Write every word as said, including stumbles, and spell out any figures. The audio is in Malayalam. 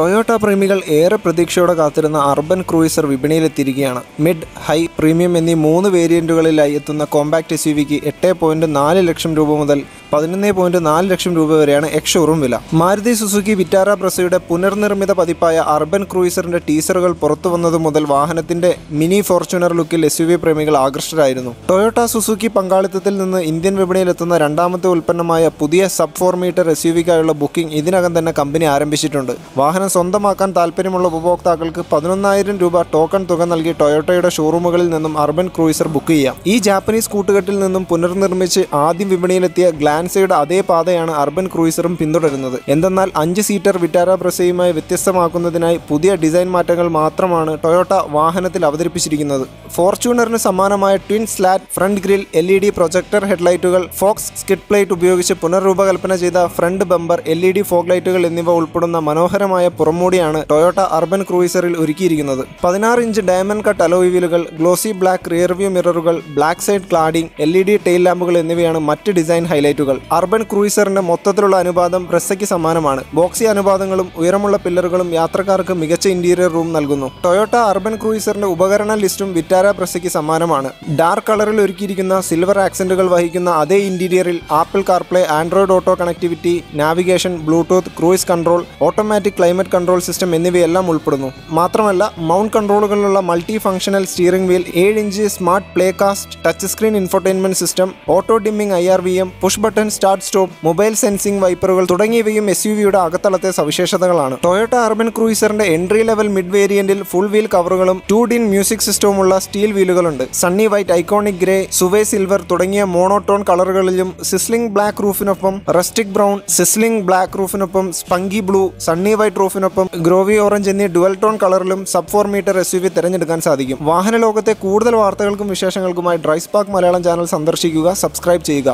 ടൊയോട്ട പ്രേമികൾ ഏറെ പ്രതീക്ഷയോടെ കാത്തിരുന്ന അർബൻ ക്രൂയിസർ വിപണിയിലെത്തിയിരിക്കുകയാണ്. മിഡ്, ഹൈ, പ്രീമിയം എന്നീ മൂന്ന് വേരിയൻറ്റുകളിലായി എത്തുന്ന കോമ്പാക്റ്റ് എസ് യു വിക്ക് എട്ട് പോയിൻറ്റ് നാല് ലക്ഷം രൂപ മുതൽ പതിനൊന്ന് പോയിൻറ്റ് നാല് ലക്ഷം രൂപ വരെയാണ് എക്സ് ഷോറൂം വില. മാരുതി സുസുക്കി വിറ്റാര പ്രസയുടെ പുനർനിർമ്മിത പതിപ്പായ അർബൻ ക്രൂയിസറിൻ്റെ ടീസറുകൾ പുറത്തു വന്നതു മുതൽ വാഹനത്തിൻ്റെ മിനി ഫോർച്യൂണർ ലുക്കിൽ എസ് യു വി പ്രേമികൾ ആകർഷകരായിരുന്നു. ടൊയോട്ട സുസുക്കി പങ്കാളിത്തത്തിൽ നിന്ന് ഇന്ത്യൻ വിപണിയിലെത്തുന്ന രണ്ടാമത്തെ ഉൽപ്പന്നമായ പുതിയ sub four metre S U വിക്കായുള്ള ബുക്കിംഗ് ഇതിനകം തന്നെ കമ്പനി ആരംഭിച്ചിട്ടുണ്ട്. വാഹനം സ്വന്തമാക്കാൻ താല്പര്യമുള്ള ഉപഭോക്താക്കൾക്ക് പതിനൊന്നായിരം രൂപ ടോക്കൺ തുക നൽകി ടൊയോട്ടയുടെ ഷോറൂമുകളിൽ നിന്നും അർബൻ ക്രൂയിസർ ബുക്ക് ചെയ്യാം. ഈ ജാപ്പനീസ് കൂട്ടുകെട്ടിൽ നിന്നും പുനർനിർമ്മിച്ച് ആദ്യം വിപണിയിലെത്തിയ ഗ്ലാൻസയുടെ അതേ പാതയാണ് അർബൻ ക്രൂയിസറും പിന്തുടരുന്നത്. എന്തെന്നാൽ അഞ്ച് സീറ്റർ വിറ്റാര പ്രസയുമായി വ്യത്യസ്തമാക്കുന്നതിനായി പുതിയ ഡിസൈൻ മാറ്റങ്ങൾ മാത്രമാണ് ടൊയോട്ട വാഹനത്തിൽ അവതരിപ്പിച്ചിരിക്കുന്നത്. ഫോർച്യൂണറിന് സമാനമായ twin slat front grille, L E D projector ഹെഡ്ലൈറ്റുകൾ, ഫോക്സ് സ്കിഡ് പ്ലേറ്റ് ഉപയോഗിച്ച് പുനർരൂപകൽപ്പന ചെയ്ത front bumper, L E D fog ലൈറ്റുകൾ എന്നിവ ഉൾപ്പെടുന്ന മനോഹരമായ പുറമോടിയാണ് ടൊയോട്ട അർബൻ ക്രൂയിസറിൽ ഒരുക്കിയിരിക്കുന്നത്. പതിനാറ് ഇഞ്ച് ഡയമണ്ട് കട്ട് അലോയ് വീലുകൾ, ഗ്ലോസി ബ്ലാക്ക് റിയർവ്യൂ മിററുകൾ, black side cladding, L E D tail ലാമ്പുകൾ എന്നിവയാണ് മറ്റ് ഡിസൈൻ ഹൈലൈറ്റുകൾ. അർബൻ ക്രൂയിസറിന്റെ മൊത്തത്തിലുള്ള അനുപാതം പ്രസയ്ക്ക് സമാനമാണ്. ബോക്സി അനുപാതങ്ങളും ഉയരമുള്ള പില്ലറുകളും യാത്രക്കാർക്ക് മികച്ച ഇന്റീരിയർ റൂം നൽകുന്നു. ടൊയോട്ട അർബൻ ക്രൂയിസറിന്റെ ഉപകരണ ലിസ്റ്റും വിറ്റാര പ്രസയ്ക്ക് സമാനമാണ്. ഡാർക്ക് കളറിൽ ഒരുക്കിയിരിക്കുന്ന സിൽവർ ആക്സെന്റുകൾ വഹിക്കുന്ന അതേ ഇന്റീരിയറിൽ Apple CarPlay, Android auto connectivity, navigation, Bluetooth, cruise control, automatic climate control system എന്നിവയെല്ലാം ഉൾപ്പെടുന്നു. മാത്രമല്ല മൗണ്ട് കൺട്രോളുകളിലുള്ള മൾട്ടി ഫംഗ്ഷണൽ സ്റ്റിയറിംഗ് വീൽ, ഏഴ് inch smart play cast, touch screen infotainment system, auto dimming I R V M, push button start stop, mobile sensing വൈപ്പറുകൾ തുടങ്ങിയവയും എസ് യു വിയുടെ അകത്തളത്തെ സവിശേഷതകളാണ്. ടൊയോട്ട അർബൻ ക്രൂയിസറിന്റെ എൻട്രി ലെവൽ മിഡ് വേരിയന്റിൽ ഫുൾ വീൽ കവറുകളും ടു ഡിൻ മ്യൂസിക് സിസ്റ്റവുമുള്ള സ്റ്റീൽ വീലുകളുണ്ട്. Sunny white, iconic grey, suave silver തുടങ്ങിയ മോണോട്ടോൺ കളറുകളിലും സിസ്ലിംഗ് ബ്ലാക്ക് റൂഫിനൊപ്പം റസ്റ്റിക് ബ്രൗൺ, സിസ്ലിംഗ് ബ്ലാക്ക് റൂഫിനൊപ്പം സ്പങ്കി ബ്ലൂ, സണ്ണി വൈറ്റ് റൂഫിനൊപ്പം ഗ്രോവി ഓറഞ്ച് എന്നീ ഡുവൽ ടോൺ കളറിലും sub four metre S U V തിരഞ്ഞെടുക്കാൻ സാധിക്കും. വാഹന ലോകത്തെ കൂടുതൽ വാർത്തകൾക്കും വിശേഷങ്ങൾക്കുമായി ഡ്രൈസ്പാർക്ക് മലയാളം ചാനൽ സന്ദർശിക്കുക, സബ്സ്ക്രൈബ് ചെയ്യുക.